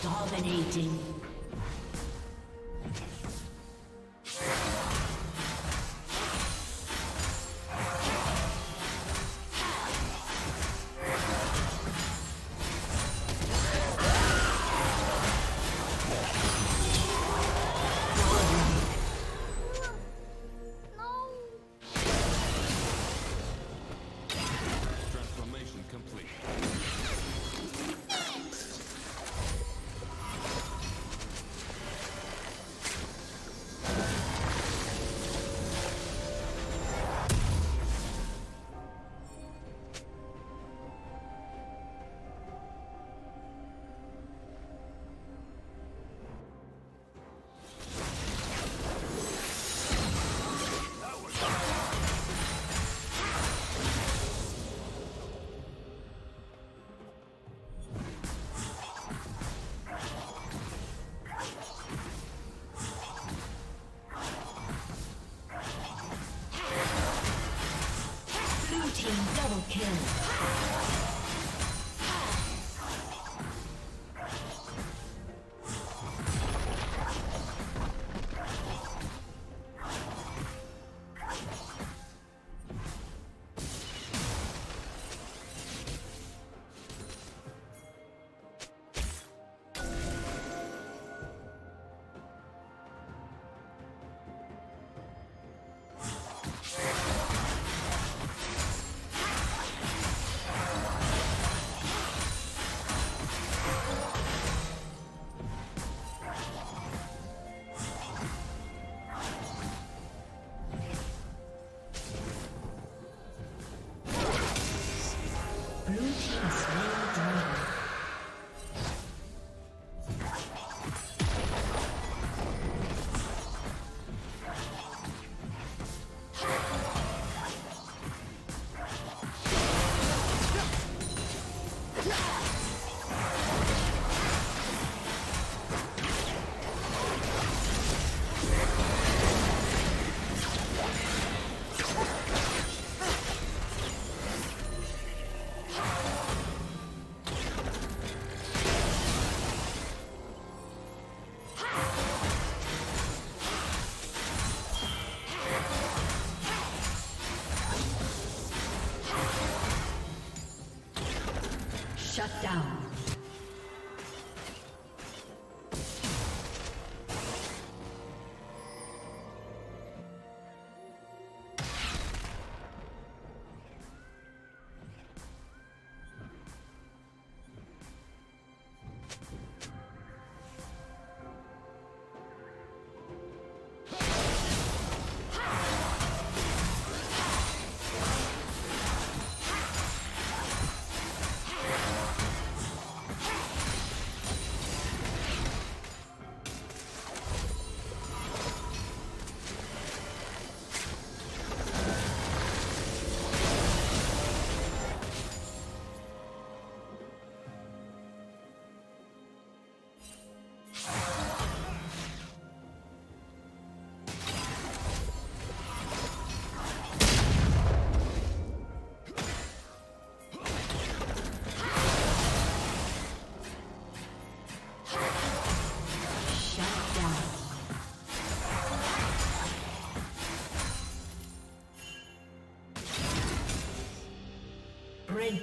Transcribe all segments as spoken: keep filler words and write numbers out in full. Dominating. Shut down. Red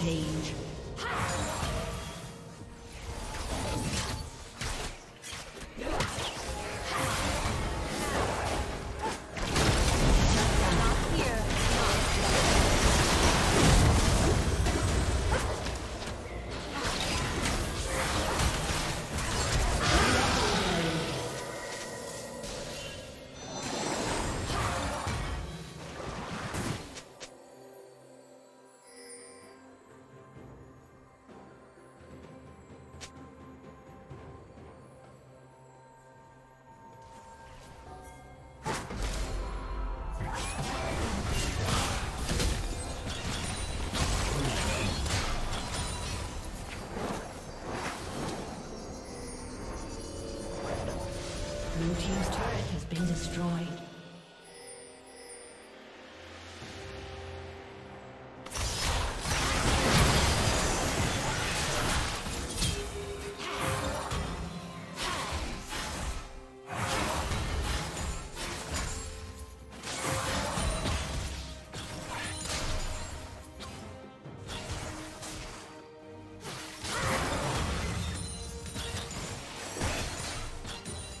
Page. Blue team's turret has been destroyed.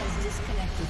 has disconnected.